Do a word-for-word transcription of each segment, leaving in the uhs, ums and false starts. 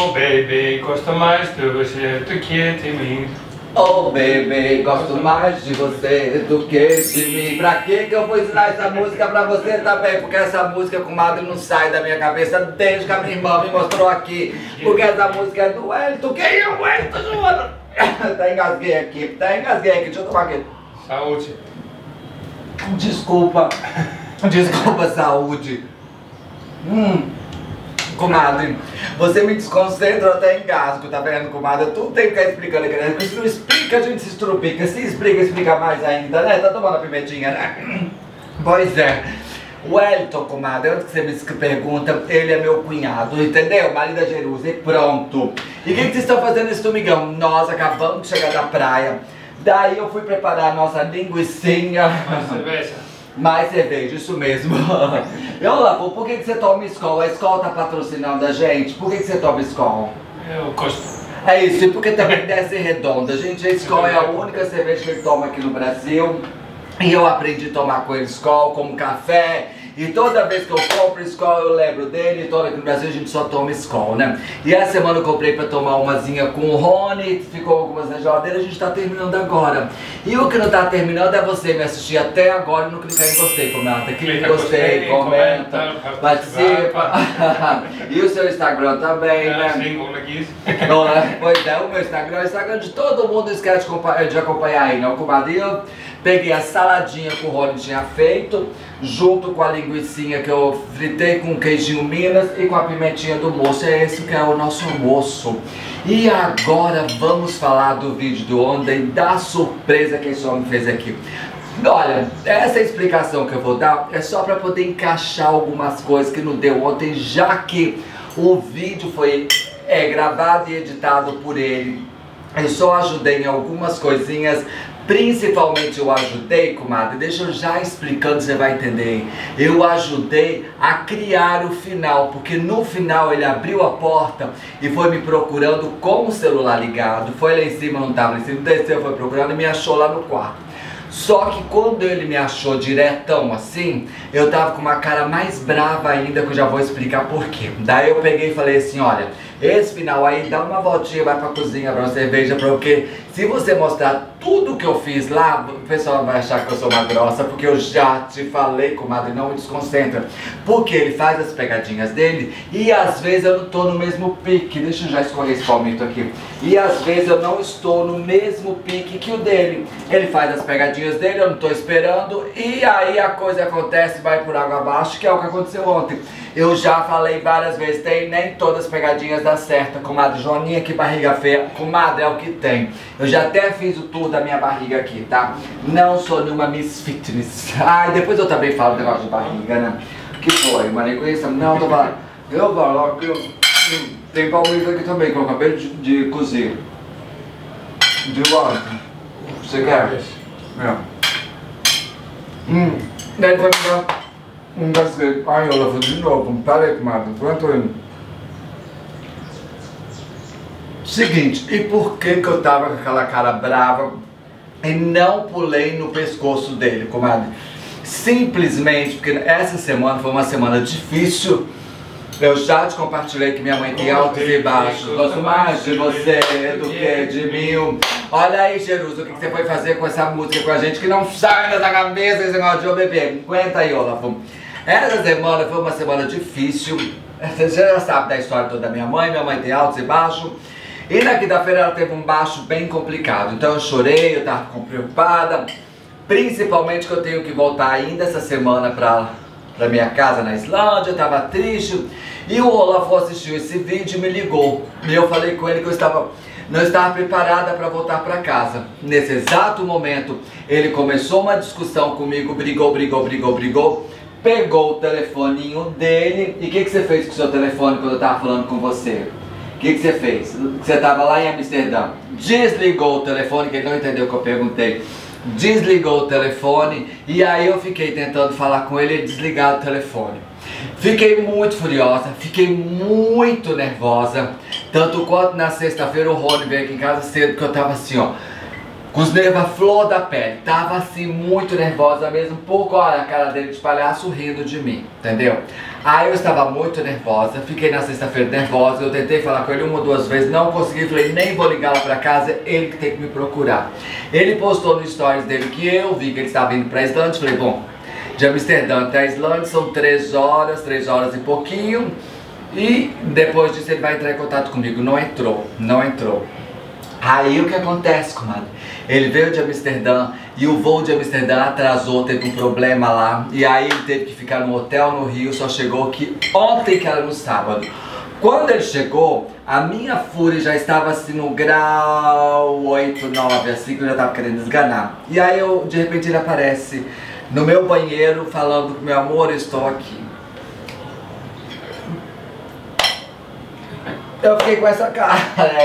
Oh baby, gosto mais de você do que de mim. Oh baby, gosto mais de você do que de mim. Pra que que eu vou ensinar essa música pra você também? Porque essa música, comadre, não sai da minha cabeça desde que a minha irmã me mostrou aqui. Porque essa música é do Wellington. Quem é o Wellington, Joana? Tá engasguei aqui, tá engasguei aqui, deixa eu tomar aqui. Saúde. Desculpa. Desculpa, saúde. Hum. Comadre, você me desconcentra até engasgo, tá vendo, comadre? Tudo tem que ficar explicando aqui, né? Se não explica, a gente se estrupica. Se explica, explica mais ainda, né? Tá tomando a pimentinha, né? Pois é. O Wellington, comadre, antes que você me pergunta, ele é meu cunhado, entendeu? Marido da Jerusalém, pronto. E o que, que vocês estão fazendo nesse domingão? Nós acabamos de chegar da praia. Daí eu fui preparar a nossa linguicinha. Mais cerveja. Mais cerveja, isso mesmo. Olavo, por que, que você toma Skol? A Skol tá patrocinando a gente. Por que, que você toma Skol? Eu gosto. É isso, e porque também desce redonda. Gente, a Skol é a única cerveja que ele toma aqui no Brasil. E eu aprendi a tomar com ele Skol, como café. E toda vez que eu compro Skol, eu lembro dele. E toda aqui no Brasil a gente só toma Skol, né? E essa semana eu comprei pra tomar umazinha com o Rony. Ficou algumas na geladeira, a gente tá terminando agora. E o que não tá terminando é você me assistir até agora e não clicar em gostei, comenta. Clica em gostei, comenta, participa. E o seu Instagram também, né? Pois é, o meu Instagram é o Instagram de todo mundo. Esquece de acompanhar aí, não, comadre? Eu peguei a saladinha que o Rony tinha feito, junto com a linguicinha que eu fritei com queijinho Minas e com a pimentinha do moço. É esse que é o nosso almoço. E agora vamos falar do vídeo do ontem, da surpresa que esse homem fez aqui. Olha, essa explicação que eu vou dar é só para poder encaixar algumas coisas que não deu ontem, já que o vídeo foi é, gravado e editado por ele. Eu só ajudei em algumas coisinhas. Principalmente eu ajudei, comadre, deixa eu já explicando, você vai entender. Eu ajudei a criar o final, porque no final ele abriu a porta e foi me procurando com o celular ligado. Foi lá em cima, não estava lá em cima, desceu, foi procurando e me achou lá no quarto. Só que quando ele me achou diretão assim, eu tava com uma cara mais brava ainda, que eu já vou explicar por quê. Daí eu peguei e falei assim, olha, esse final aí dá uma voltinha, vai pra cozinha, pra uma cerveja, porque se você mostrar tudo que eu fiz lá, o pessoal vai achar que eu sou uma grossa, porque eu já te falei, comadre, não me desconcentra. Porque ele faz as pegadinhas dele e às vezes eu não tô no mesmo pique, deixa eu já escorrer esse palmito aqui. E às vezes eu não estou no mesmo pique que o dele. Ele faz as pegadinhas dele, eu não tô esperando, e aí a coisa acontece, vai por água abaixo, que é o que aconteceu ontem. Eu já falei várias vezes, tem nem todas as pegadinhas dá certo, comadre. Joaninha, que barriga feia, comadre, é o que tem. Eu já até fiz o tour da minha barriga aqui, tá? Não sou nenhuma Miss Fitness. Ai, ah, depois eu também falo do negócio de barriga, né? Que foi, uma linguiça? Não, tô falando. Eu falo que eu... tem palmito aqui também, que eu acabei de, de cozer. De volta. Você quer? Yeah. Hum, daí ele vai me dar um gasgueiro. Ai, Olaf, de novo, parei, comadre, pronto indo. Seguinte, e por que que eu tava com aquela cara brava e não pulei no pescoço dele, comadre? Simplesmente porque essa semana foi uma semana difícil. Eu já te compartilhei que minha mãe tem altos e baixos. Gosto mais de você do que de mim. Olha aí, Jerusalém, o que, que você foi fazer com essa música com a gente que não sai da cabeça esse negócio de ô bebê? Aguenta aí, Olaf. Essa semana foi uma semana difícil. Você já sabe da história toda da minha mãe. Minha mãe tem altos e baixos. E na quinta-feira ela teve um baixo bem complicado. Então eu chorei, eu tava preocupada. Principalmente que eu tenho que voltar ainda essa semana pra... da minha casa na Islândia, eu tava triste. E o Olaf assistiu esse vídeo e me ligou. E eu falei com ele que eu estava, não estava preparada para voltar para casa. Nesse exato momento, ele começou uma discussão comigo, brigou, brigou, brigou, brigou. Pegou o telefoninho dele. E o que, que você fez com o seu telefone quando eu tava falando com você? O que, que você fez? Você tava lá em Amsterdã. Desligou o telefone, que ele não entendeu o que eu perguntei. Desligou o telefone e aí eu fiquei tentando falar com ele e desligar o telefone. Fiquei muito furiosa, fiquei muito nervosa. Tanto quanto na sexta-feira o Rony veio aqui em casa cedo que eu tava assim, ó. os nervos à flor da pele. Tava assim muito nervosa mesmo, porque olha a cara dele de palhaço rindo de mim, entendeu? Aí eu estava muito nervosa, fiquei na sexta-feira nervosa, eu tentei falar com ele uma ou duas vezes, não consegui, falei, nem vou ligar lá pra casa, ele que tem que me procurar. Ele postou no stories dele que eu vi que ele estava indo pra Islândia, falei, bom, de Amsterdã até a Islândia são três horas, três horas e pouquinho, e depois disso ele vai entrar em contato comigo. Não entrou, não entrou. Aí o que acontece, comadre? Ele veio de Amsterdã e o voo de Amsterdã atrasou, teve um problema lá. E aí ele teve que ficar no hotel no Rio, só chegou que ontem, que era no sábado. Quando ele chegou, a minha fúria já estava assim no grau oito, nove, assim, que eu já estava querendo esganar. E aí eu, de repente ele aparece no meu banheiro falando que, meu amor, eu estou aqui. Eu fiquei com essa cara,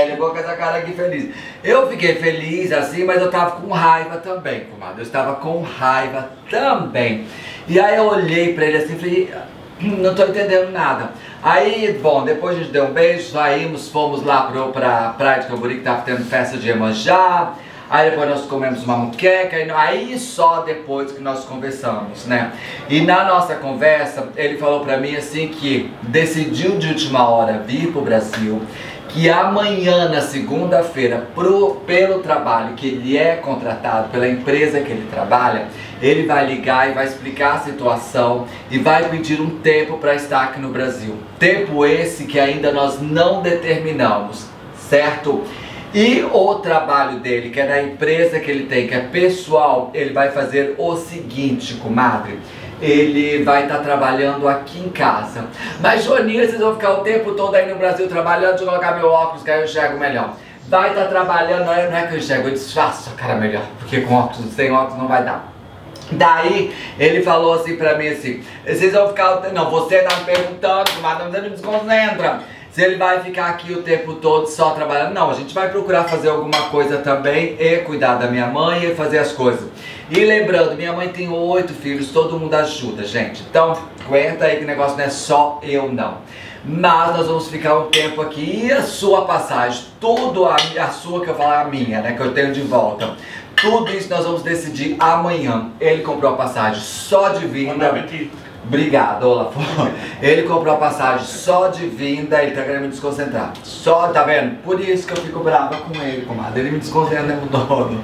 ele ficou com essa cara aqui feliz. Eu fiquei feliz assim, mas eu tava com raiva também, comadre. Eu estava com raiva também. E aí eu olhei pra ele assim e falei, não tô entendendo nada. Aí, bom, depois a gente deu um beijo, saímos, fomos lá pro, pra praia de Camburi, que tava tendo festa de Iemanjá. Aí depois nós comemos uma muqueca, aí só depois que nós conversamos, né? E na nossa conversa, ele falou pra mim assim que decidiu de última hora vir pro Brasil, que amanhã, na segunda-feira, pelo trabalho que ele é contratado, pela empresa que ele trabalha, ele vai ligar e vai explicar a situação e vai pedir um tempo pra estar aqui no Brasil. Tempo esse que ainda nós não determinamos, certo? E o trabalho dele, que é da empresa que ele tem, que é pessoal, ele vai fazer o seguinte, comadre. Ele vai estar tá trabalhando aqui em casa. Mas, Joninha, vocês vão ficar o tempo todo aí no Brasil trabalhando, de colocar meu óculos, que aí eu enxergo melhor. Vai estar tá trabalhando, não é que eu enxergo, eu disfarço a cara melhor, porque com óculos, sem óculos não vai dar. Daí ele falou assim pra mim assim, vocês vão ficar o tempo... Não, você tá me perguntando, comadre, você não me desconcentra. Se ele vai ficar aqui o tempo todo só trabalhando, não, a gente vai procurar fazer alguma coisa também e cuidar da minha mãe e fazer as coisas. E lembrando, minha mãe tem oito filhos, todo mundo ajuda, gente. Então, aguenta aí que o negócio não é só eu, não. Mas nós vamos ficar um tempo aqui e a sua passagem, tudo a, a sua que eu falo, a minha, né, que eu tenho de volta. Tudo isso nós vamos decidir amanhã. Ele comprou a passagem só de vinda. Obrigado, Olaf. Ele comprou a passagem só de vinda, ele tá querendo me desconcentrar. Só, tá vendo? Por isso que eu fico brava com ele, comadre. Ele me desconcentra o tempo todo.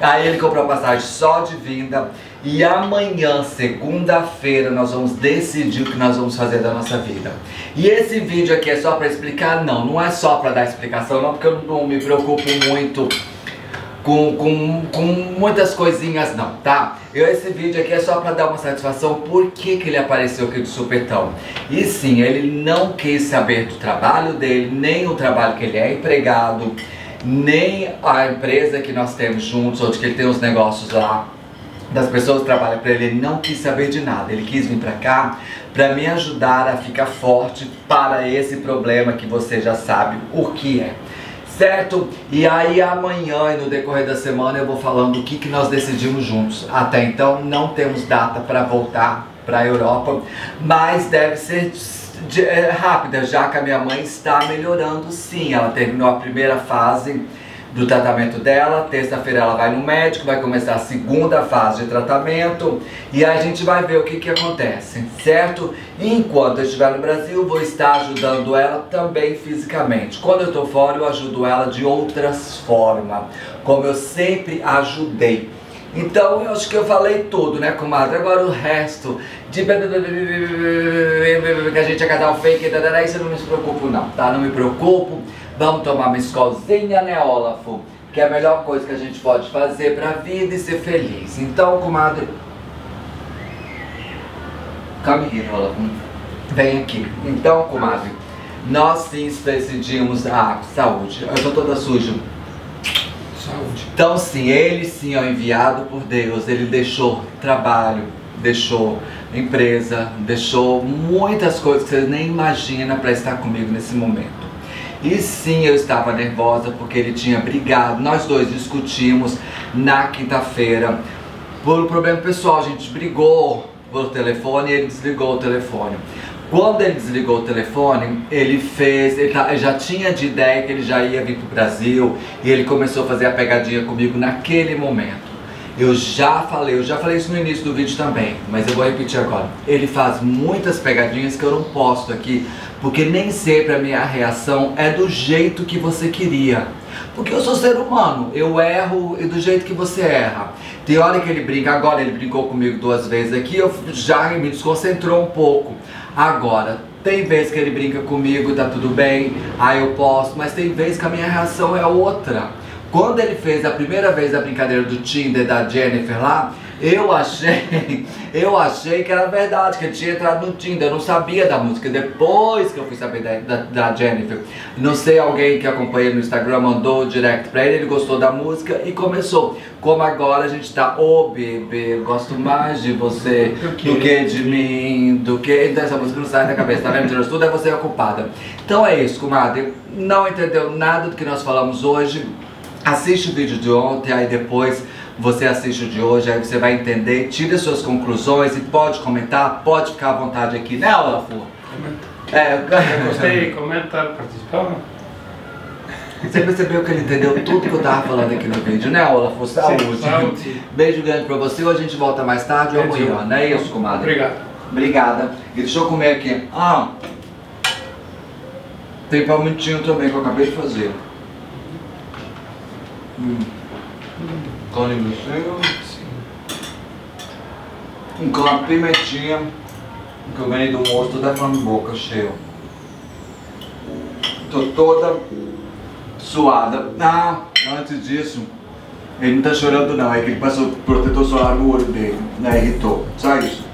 Aí ele comprou a passagem só de vinda. E amanhã, segunda-feira, nós vamos decidir o que nós vamos fazer da nossa vida. E esse vídeo aqui é só pra explicar? Não, não é só pra dar explicação, não, porque eu não me preocupo muito Com, com, com muitas coisinhas não, tá? Eu, esse vídeo aqui é só pra dar uma satisfação por que que ele apareceu aqui de supetão. E sim, ele não quis saber do trabalho dele, nem o trabalho que ele é empregado, nem a empresa que nós temos juntos, onde que ele tem os negócios lá, das pessoas que trabalham pra ele, ele não quis saber de nada. Ele quis vir pra cá pra me ajudar a ficar forte para esse problema que você já sabe o que é. Certo? E aí amanhã e no decorrer da semana eu vou falando o que, que nós decidimos juntos. Até então não temos data para voltar para a Europa, mas deve ser de, é, rápida, já que a minha mãe está melhorando sim. Ela terminou a primeira fase do tratamento dela, terça-feira ela vai no médico, vai começar a segunda fase de tratamento e a gente vai ver o que que acontece, certo? Enquanto eu estiver no Brasil, vou estar ajudando ela também fisicamente. Quando eu tô fora, eu ajudo ela de outras formas, como eu sempre ajudei. Então, eu acho que eu falei tudo, né, comadre? Agora o resto de... que a gente é cada um fake, isso eu não me preocupo não, tá? Não me preocupo. Vamos tomar uma Skolzinha, né, Olaf? Que é a melhor coisa que a gente pode fazer pra vida e ser feliz. Então, comadre... Calma aqui, Olaf. Vem aqui. Então, comadre, nós sim decidimos... Ah, saúde. Eu tô toda suja. Saúde. Então, sim, ele sim é o enviado por Deus. Ele deixou trabalho, deixou empresa, deixou muitas coisas que vocês nem imaginam pra estar comigo nesse momento. E sim, eu estava nervosa porque ele tinha brigado, nós dois discutimos na quinta-feira por um problema pessoal, a gente brigou pelo telefone e ele desligou o telefone. Quando ele desligou o telefone, ele fez, ele já tinha de ideia que ele já ia vir pro Brasil e ele começou a fazer a pegadinha comigo naquele momento. Eu já falei, eu já falei isso no início do vídeo também, mas eu vou repetir agora. Ele faz muitas pegadinhas que eu não posto aqui, porque nem sempre a minha reação é do jeito que você queria. Porque eu sou ser humano, eu erro e do jeito que você erra. Tem hora que ele brinca, agora ele brincou comigo duas vezes aqui, eu já me desconcentrou um pouco. Agora, tem vez que ele brinca comigo, tá tudo bem, aí eu posso, mas tem vez que a minha reação é outra. Quando ele fez a primeira vez a brincadeira do Tinder da Jennifer lá, eu achei, eu achei que era verdade, que ele tinha entrado no Tinder, eu não sabia da música, depois que eu fui saber da, da, da Jennifer. Não sei, alguém que acompanha no Instagram mandou direct pra ele, ele gostou da música e começou. Como agora a gente tá, ô oh, bebê, eu gosto mais de você do que de mim, do que... Então essa música não sai da cabeça, tá vendo? Tudo é você ocupada. Então é isso, comadre, não entendeu nada do que nós falamos hoje. Assiste o vídeo de ontem, aí depois você assiste o de hoje, aí você vai entender, tira suas conclusões e pode comentar, pode ficar à vontade aqui, né, Olaf? Comenta. É, eu gostei, comenta, participar. Você percebeu que ele entendeu tudo que eu tava falando aqui no vídeo, né, Olaf? Saúde. Sim, saúde. Beijo grande pra você, hoje a gente volta mais tarde ou amanhã, não é isso, comadre? Obrigado. Obrigada. E deixa eu comer aqui. Ah, tem palmitinho também que eu acabei de fazer. Hum. Com limãozinho, sim. Com uma pimentinha que eu ganhei do moço, toda com a boca cheia. Tô toda suada. Ah, antes disso, ele não tá chorando não, é que ele passou protetor solar no olho dele, né, irritou, só isso.